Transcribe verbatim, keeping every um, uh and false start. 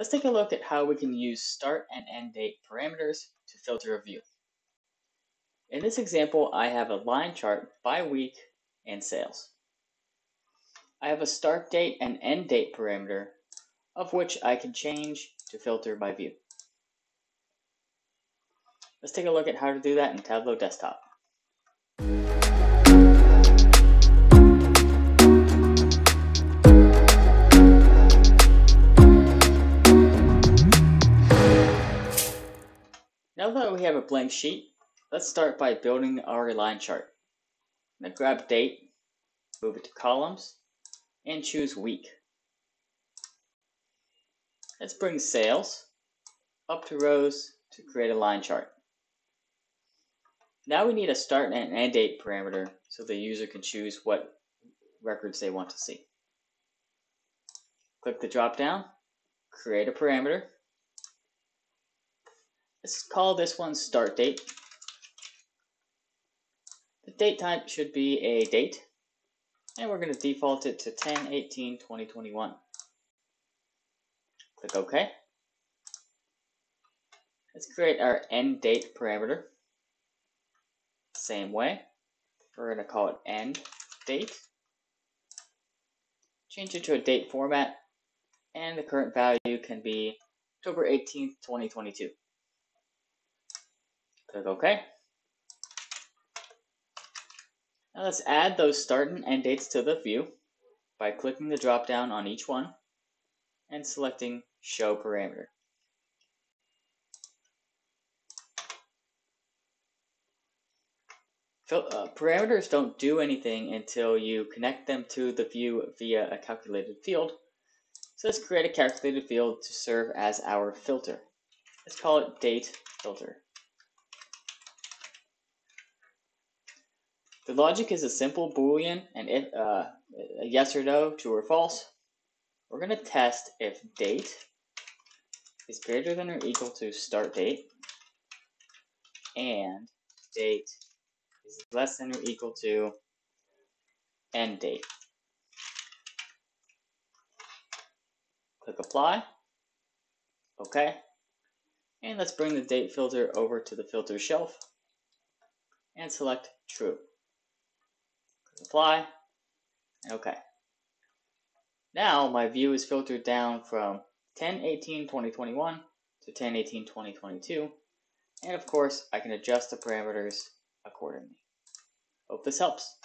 Let's take a look at how we can use start and end date parameters to filter a view. In this example, I have a line chart by week and sales. I have a start date and end date parameter of which I can change to filter by view. Let's take a look at how to do that in Tableau Desktop. Now that we have a blank sheet, let's start by building our line chart. Now grab date, move it to columns, and choose week. Let's bring sales up to rows to create a line chart. Now we need a start and end date parameter so the user can choose what records they want to see. Click the drop down, create a parameter. Let's call this one start date. The date type should be a date, and we're going to default it to ten eighteen twenty twenty-one. Click OK. Let's create our end date parameter. Same way, we're going to call it end date. Change it to a date format, and the current value can be October eighteenth twenty twenty-two. Click OK. Now let's add those start and end dates to the view by clicking the drop down on each one and selecting Show Parameter. So, uh, parameters don't do anything until you connect them to the view via a calculated field. So let's create a calculated field to serve as our filter. Let's call it Date Filter. The logic is a simple Boolean and if, uh, a yes or no, true or false. We're going to test if date is greater than or equal to start date and date is less than or equal to end date. Click apply. OK. And let's bring the date filter over to the filter shelf and select true. Apply. Okay. Now my view is filtered down from ten eighteen twenty twenty-one to ten eighteen twenty twenty-two, and of course I can adjust the parameters accordingly. Hope this helps.